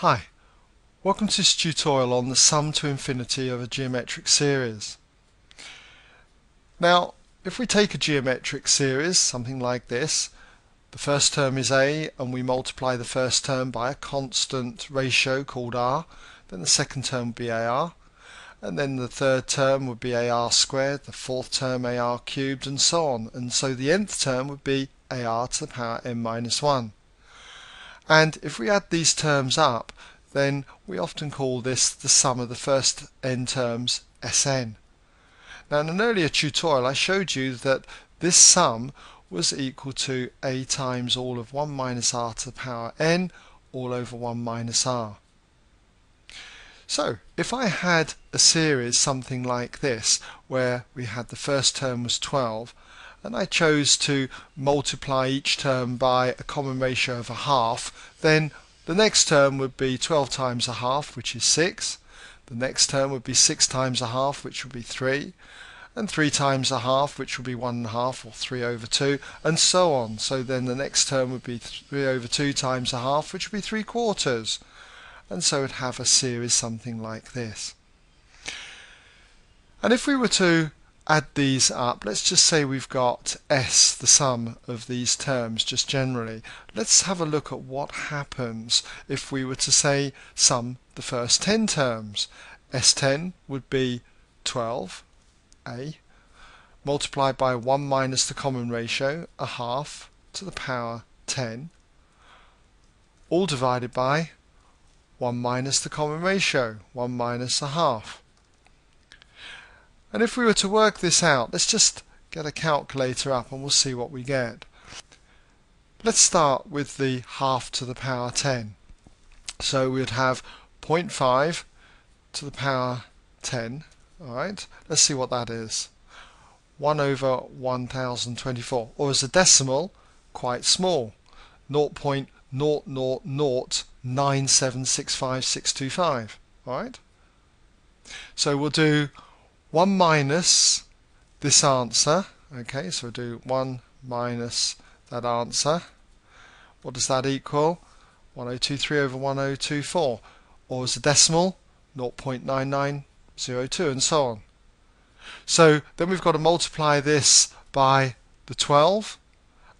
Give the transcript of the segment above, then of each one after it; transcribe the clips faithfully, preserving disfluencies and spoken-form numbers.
Hi, welcome to this tutorial on the sum to infinity of a geometric series. Now, if we take a geometric series, something like this, the first term is a, and we multiply the first term by a constant ratio called r, then the second term would be ar, and then the third term would be ar squared, the fourth term ar cubed, and so on. And so the nth term would be ar to the power n minus one. And if we add these terms up, then we often call this the sum of the first n terms, S N. Now, in an earlier tutorial I showed you that this sum was equal to a times all of one minus r to the power n all over one minus r. So if I had a series something like this, where we had the first term was twelve, and I chose to multiply each term by a common ratio of a half, then the next term would be twelve times a half, which is six. The next term would be six times a half, which would be three, and three times a half, which would be one and a half, or three over two, and so on. So then the next term would be three over two times a half, which would be three quarters. And so it'd have a series something like this. And if we were to add these up, let's just say we've got S, the sum of these terms, just generally. Let's have a look at what happens if we were to say sum the first ten terms. S ten would be twelve a multiplied by one minus the common ratio, a half to the power ten, all divided by one minus the common ratio, one minus a half. And if we were to work this out, let's just get a calculator up and we'll see what we get. Let's start with the half to the power ten. So we'd have zero point five to the power ten. Alright, let's see what that is. one over one thousand twenty-four, or as a decimal, quite small, zero point zero zero zero nine seven six five six two five. Alright, so we'll do one minus this answer. Okay, so we'll do one minus that answer. What does that equal? one thousand twenty-three over one thousand twenty-four, or as a decimal, zero point nine nine zero two, and so on. So then we've got to multiply this by the twelve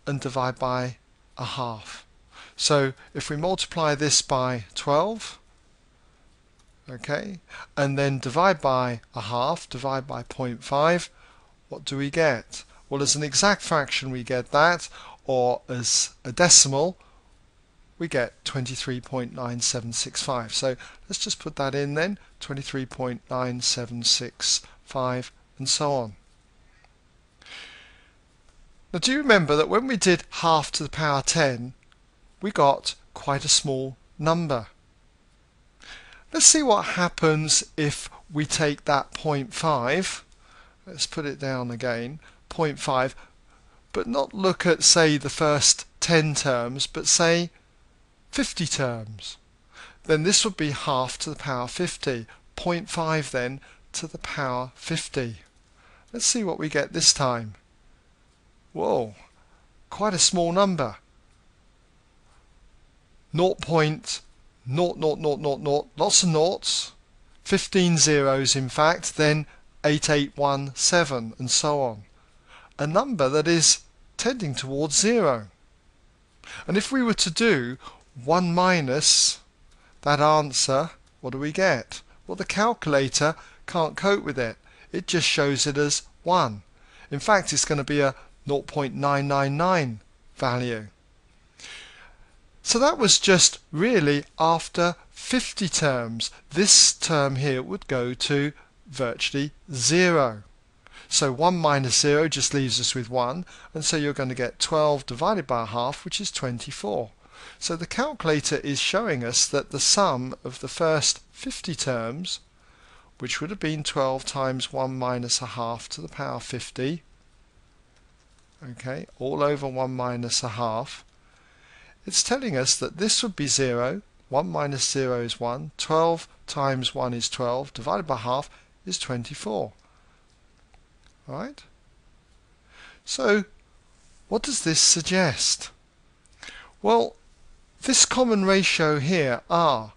and divide by a half. So if we multiply this by twelve, okay, and then divide by a half, divide by zero point five, what do we get? Well, as an exact fraction we get that, or as a decimal we get twenty-three point nine seven six five. So let's just put that in then, twenty-three point nine seven six five, and so on. Now, do you remember that when we did half to the power ten, we got quite a small number? Let's see what happens if we take that zero point five, let's put it down again, zero point five, but not look at, say, the first ten terms, but say fifty terms. Then this would be half to the power fifty, zero point five then to the power fifty. Let's see what we get this time. Whoa, quite a small number. zero point zero zero zero zero, lots of noughts, fifteen zeros in fact, then eight eight one seven, and so on. A number that is tending towards zero. And if we were to do one minus that answer, what do we get? Well, the calculator can't cope with it. It just shows it as one. In fact, it's going to be a zero point nine nine nine value. So that was just really after fifty terms. This term here would go to virtually zero. So one minus zero just leaves us with one, and so you're going to get twelve divided by a half, which is twenty-four. So the calculator is showing us that the sum of the first fifty terms, which would have been twelve times one minus a half to the power fifty, okay, all over one minus a half, it's telling us that this would be zero, one minus zero is one, twelve times one is twelve, divided by half is twenty-four. Right? So what does this suggest? Well, this common ratio here, r,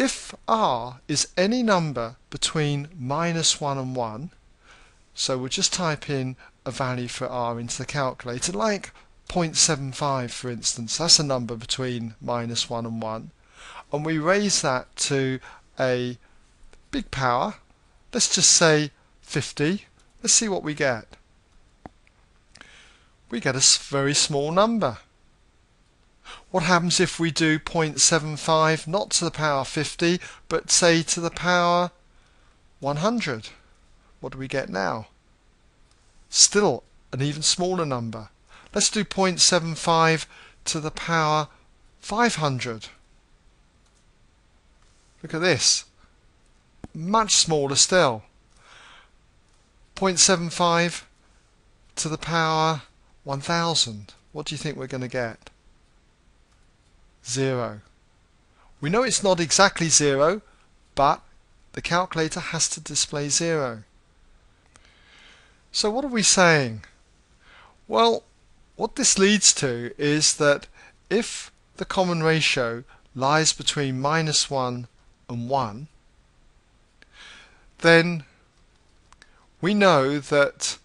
If r is any number between minus one and one, so we'll just type in a value for r into the calculator, like zero point seven five for instance, that's a number between minus one and one, and we raise that to a big power, let's just say fifty, let's see what we get. We get a very small number. What happens if we do zero point seven five not to the power fifty, but say to the power one hundred? What do we get now? Still an even smaller number. Let's do zero point seven five to the power five hundred. Look at this. Much smaller still. zero point seven five to the power one thousand. What do you think we're going to get? Zero. We know it's not exactly zero, but the calculator has to display zero. So what are we saying? Well, what this leads to is that if the common ratio lies between minus one and one, then we know that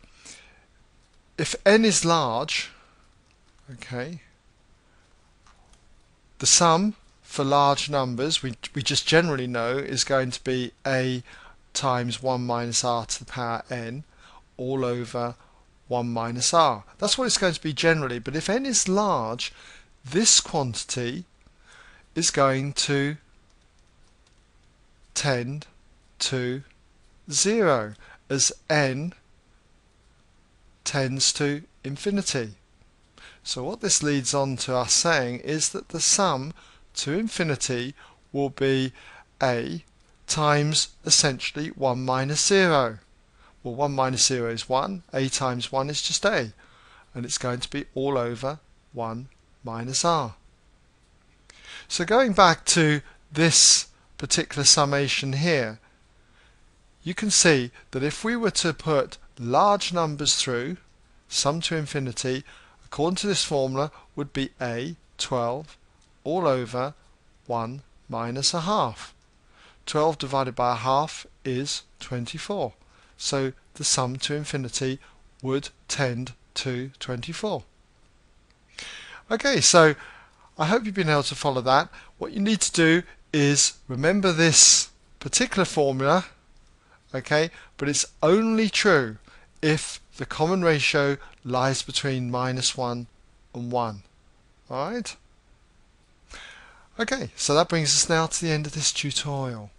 if n is large, okay, the sum for large numbers, we, we just generally know, is going to be a times one minus r to the power n all over one minus r. That's what it's going to be generally, but if n is large, this quantity is going to tend to zero as n tends to infinity. So what this leads on to us saying is that the sum to infinity will be a times essentially one minus zero. Well, one minus zero is one, a times one is just a, and it's going to be all over one minus r. So going back to this particular summation here, you can see that if we were to put large numbers through, sum to infinity, according to this formula, would be a twelve all over one minus a half. twelve divided by a half is twenty-four. So the sum to infinity would tend to twenty-four. Okay, so I hope you've been able to follow that. What you need to do is remember this particular formula, okay, but it's only true if the common ratio lies between minus one and one. Alright? Okay, so that brings us now to the end of this tutorial.